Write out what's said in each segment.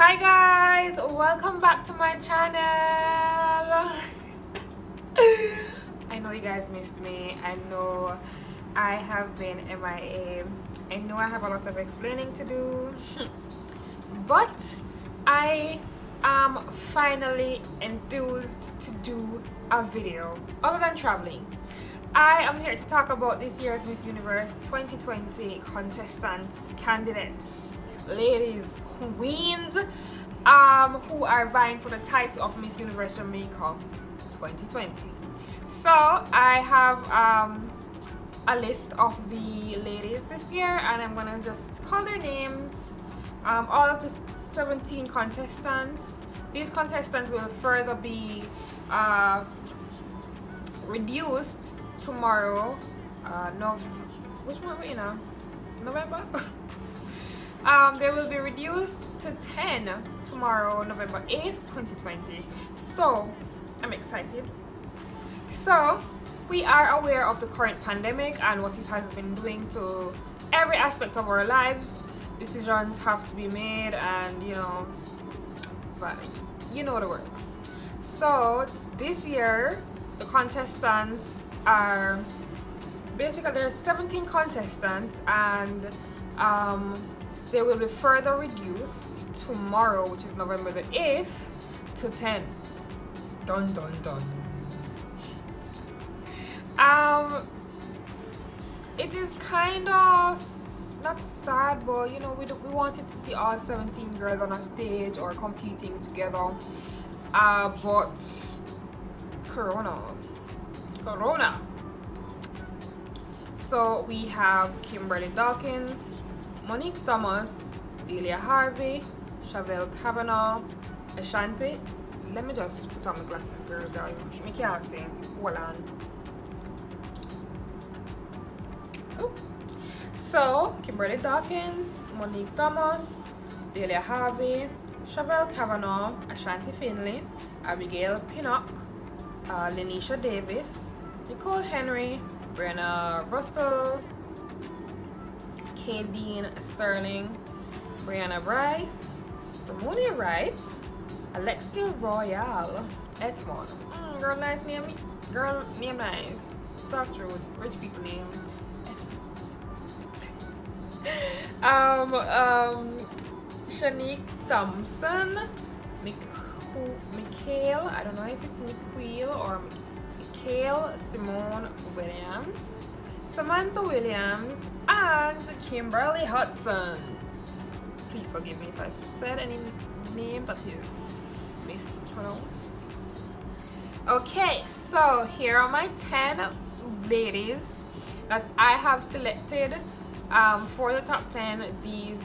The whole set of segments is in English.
Hi guys, welcome back to my channel. I know you guys missed me. I know I have been MIA. I know I have a lot of explaining to do, but I am finally enthused to do a video other than traveling. I am here to talk about this year's Miss Universe 2020 contestants, candidates, ladies, queens, who are vying for the title of Miss Universe Jamaica 2020. So I have a list of the ladies this year, and I'm gonna just call their names, all of the 17 contestants. These contestants will further be reduced tomorrow. Which month are we in now? November? They will be reduced to 10 tomorrow, November 8th, 2020. So, I'm excited. So, we are aware of the current pandemic and what it has been doing to every aspect of our lives. Decisions have to be made, and you know, but you know the works. So, this year, the contestants are basically, there are 17 contestants, and they will be further reduced tomorrow, which is November the 8th, to 10. Dun dun dun. It is kind of not sad, but you know, we wanted to see all 17 girls on a stage or competing together. But Corona. So we have Kimberly Dawkins, Monique Thomas, Delia Harvey, Chavelle Cavanaugh, Ashanti. Let me just put on my glasses, girls. Mikhail Simone Williams. Oh. So, Kimberly Dawkins, Monique Thomas, Delia Harvey, Chavelle Cavanaugh, Ashanti Finlay, Abigail Pinnock, Linesha Davis, Nicole Henry, Brenna Russell, Kadeen Sterling, Brianna Bryce, Ramona Wright, Alexia Royale, Etmon. Girl nice name, girl name nice. Talk truth, rich people name. Shanique Thompson, Mikhail, I don't know if it's Mikhail or Mikhail Simone Williams, Samantha Williams, and Kimberly Hudson. Please forgive me if I've said any name that is mispronounced. Okay, so here are my 10 ladies that I have selected for the top 10. These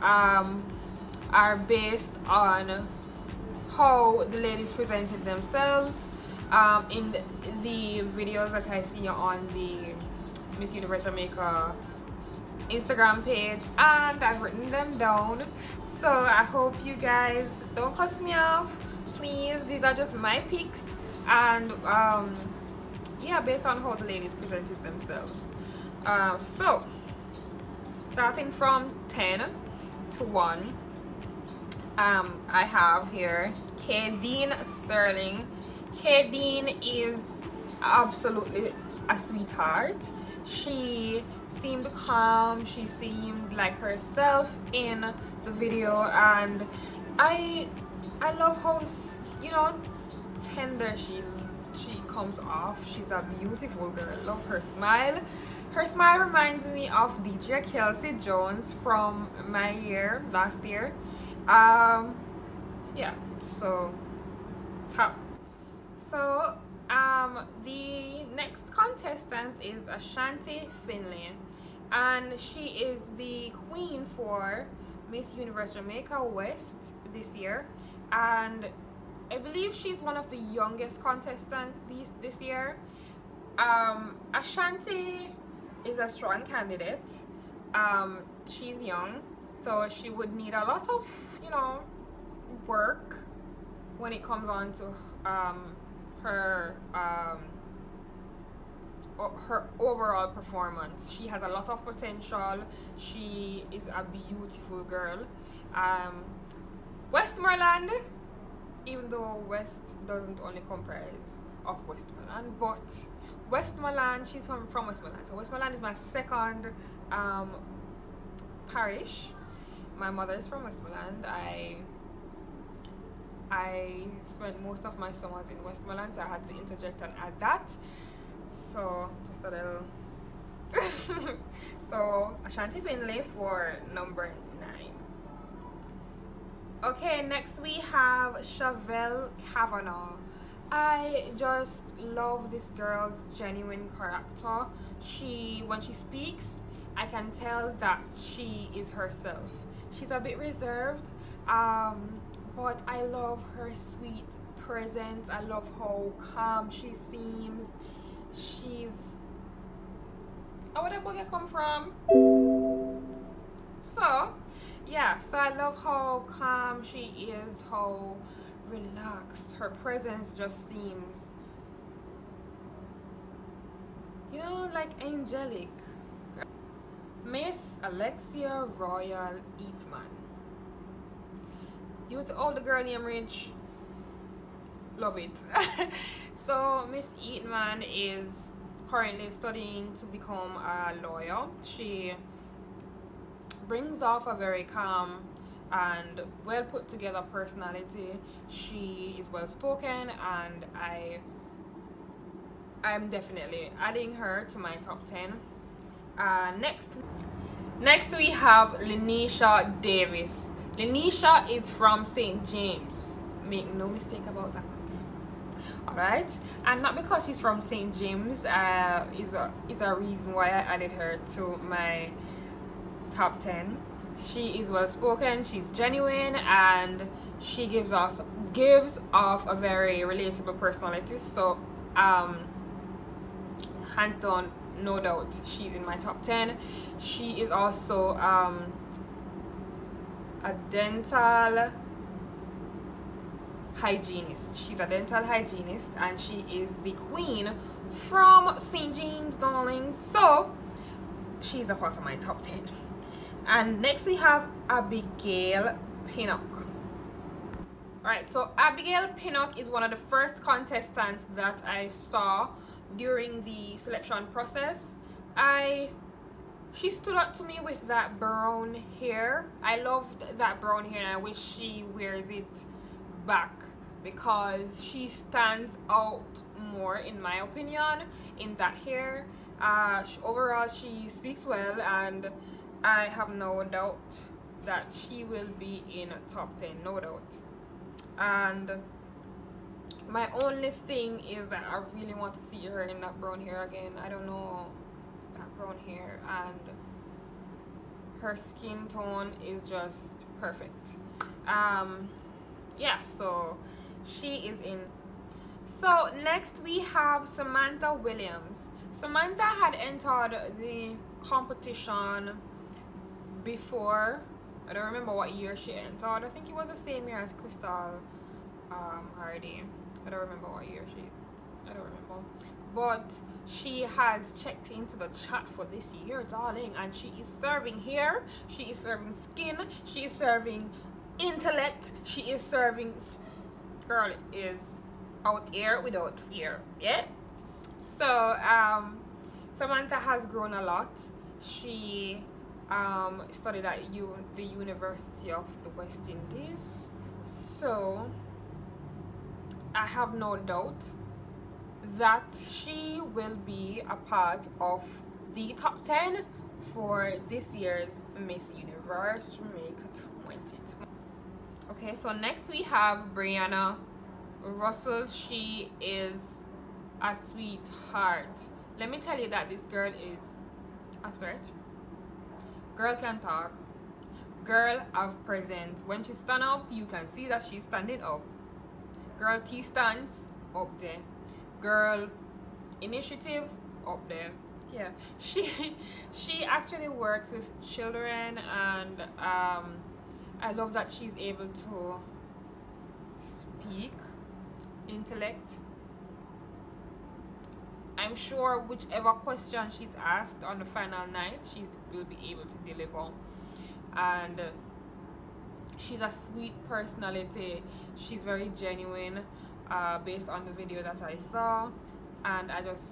are based on how the ladies presented themselves in the videos that I see on the Miss Universe Jamaica Instagram page, and I've written them down. So I hope you guys don't cuss me off, please. These are just my picks, and yeah, based on how the ladies presented themselves. So starting from 10 to 1, I have here Kadeen Sterling. Kadeen is absolutely a sweetheart. She seemed calm, she seemed like herself in the video, and I love how, you know, tender she comes off. She's a beautiful girl. Love her smile. Her smile reminds me of DJ Kelsey Jones from my year, last year. Yeah, so top. So the next contestant is Ashanti Finlay, and she is the queen for Miss Universe Jamaica West this year, and I believe she's one of the youngest contestants this year. Ashanti is a strong candidate. She's young, so she would need a lot of, you know, work when it comes on to her her overall performance. She has a lot of potential. She is a beautiful girl. Westmoreland, even though West doesn't only comprise of Westmoreland, but Westmoreland, she's from Westmoreland, so Westmoreland is my second parish. My mother is from Westmoreland. I spent most of my summers in Westmoreland, so I had to interject and add that. So just a little. So Ashanti Finlay for number 9. Okay, next we have Chavelle Cavanaugh. I just love this girl's genuine character. When she speaks, I can tell that she is herself. She's a bit reserved, but I love her sweet presence. I love how calm she seems. She's... Oh, where did that book come from? So, yeah, so I love how calm she is, how relaxed her presence just seems, you know, like angelic. Miss Alexia Royale Eatman. Due to all the girl name range, love it. So Miss Eatman is currently studying to become a lawyer. She brings off a very calm and well put together personality. She is well spoken, and I'm definitely adding her to my top 10. Next we have Linesha Davis. Linesha is from St. James, make no mistake about that. Alright, and not because she's from St. James is a reason why I added her to my top 10. She is well spoken, she's genuine, and she gives off a very relatable personality. So hands down, no doubt, she's in my top 10. She is also a dental hygienist. She's a dental hygienist, and she is the queen from St. James, darling. So she's a part of my top 10. And next we have Abigail Pinnock. Alright, so Abigail Pinnock is one of the first contestants that I saw during the selection process. She stood up to me with that brown hair. I loved that brown hair, and I wish she wears it back because she stands out more, in my opinion, in that hair. Overall, she speaks well, and I have no doubt that she will be in top 10, no doubt. And my only thing is that I really want to see her in that brown hair again. I don't know, that brown hair and her skin tone is just perfect. Yeah, so she is in. So next we have Samantha Williams. Samantha had entered the competition before. I don't remember what year she entered. I think it was the same year as Crystal Hardy. I don't remember what year I don't remember, but she has checked into the chat for this year, darling, and she is serving hair, she is serving skin, she is serving intellect, she is serving, girl is out here without fear. Yeah, so Samantha has grown a lot. She studied at the University of the West Indies, so I have no doubt that she will be a part of the top 10 for this year's Miss Universe Jamaica 2020. Okay, so next we have Brianna Russell. She is a sweetheart. Let me tell you that this girl is a threat. Girl can talk. Girl have presence. When she stand up, you can see that she's standing up. Girl T stands up there. Girl initiative up there. Yeah, she actually works with children, and I love that she's able to speak intellect. I'm sure whichever question she's asked on the final night, she will be able to deliver, and she's a sweet personality. She's very genuine based on the video that I saw, and I just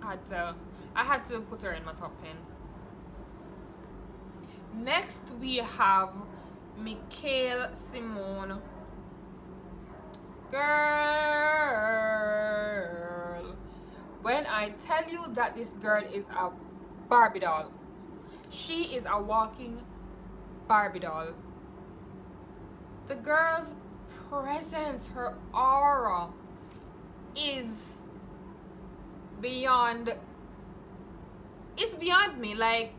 had to put her in my top 10. Next we have Mikhail Simone. Girl, when I tell you that this girl is a Barbie doll, she is a walking Barbie doll. The girl's presence, her aura is beyond, it's beyond me. Like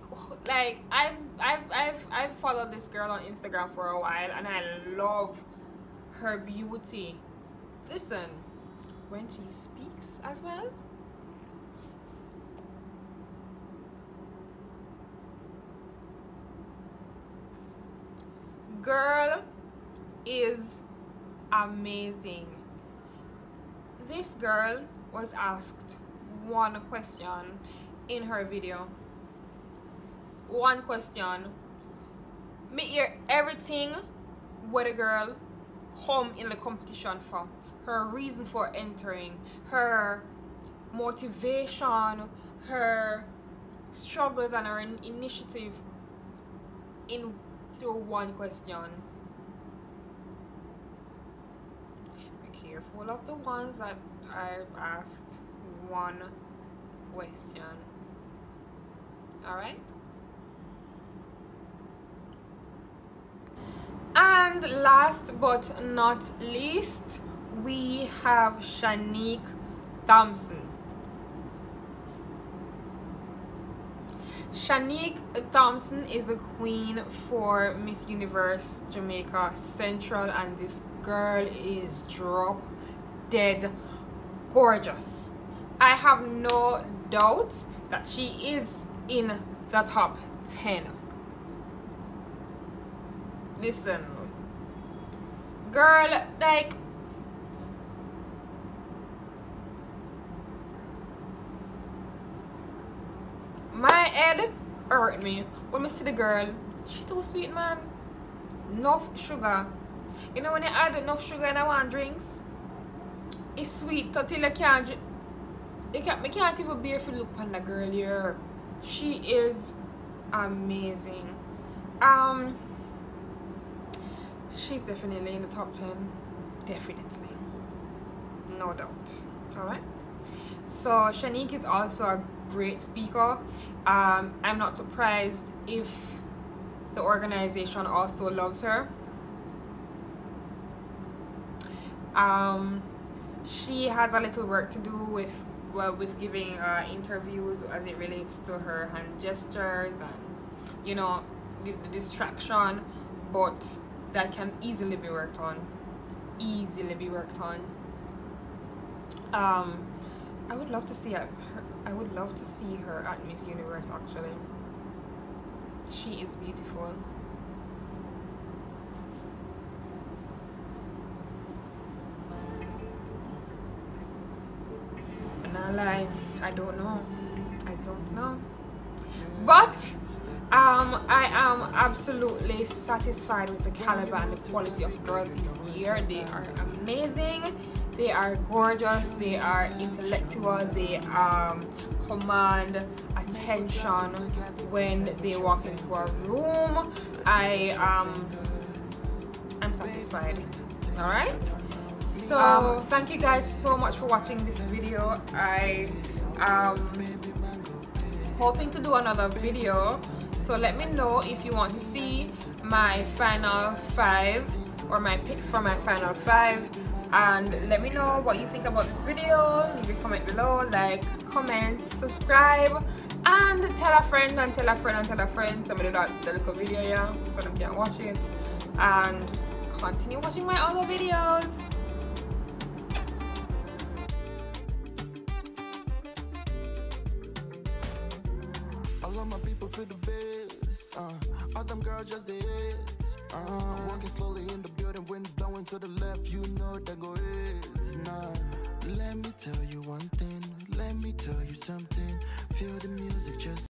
I've followed this girl on Instagram for a while, and I love her beauty. Listen, when she speaks as well, girl is amazing. This girl was asked one question in her video. One question. Me hear everything what a girl come in the competition for. Her reason for entering, her motivation, her struggles, and her initiative in through one question. Be careful of the ones that I've asked one question. Alright? And last but not least, we have Shanique Thompson. Shanique Thompson is the queen for Miss Universe Jamaica Central, and this girl is drop dead gorgeous. I have no doubt that she is in the top 10. Listen, girl, like, my head hurt me when I see the girl. She too sweet, man. Enough sugar. You know when you add enough sugar in one drinks, it's sweet till you can't. You can't even bear to look on the girl here. She is amazing. She's definitely in the top 10. Definitely, no doubt. All right. So Shanique is also a great speaker. I'm not surprised if the organization also loves her. She has a little work to do with, well, with giving interviews as it relates to her hand gestures and, you know, the distraction, but that can easily be worked on. I would love to see her. At Miss Universe, actually. She is beautiful. And I don't know. But I am absolutely satisfied with the caliber and the quality of girls this year. They are amazing. They are gorgeous, they are intellectual, they command attention when they walk into a room. I'm satisfied. Alright? So thank you guys so much for watching this video. I am hoping to do another video. So let me know if you want to see my final 5 or my picks for my final 5. And let me know what you think about this video. Leave a comment below, like, comment, subscribe, and tell a friend and tell a friend and tell a friend. Somebody that the little video here so them can watch it and continue watching my other videos. I love my people for the best. All them girls just the hits. I'm walking slowly in the building, wind blowing to the left, you know that go it's not. Let me tell you one thing, let me tell you something. Feel the music just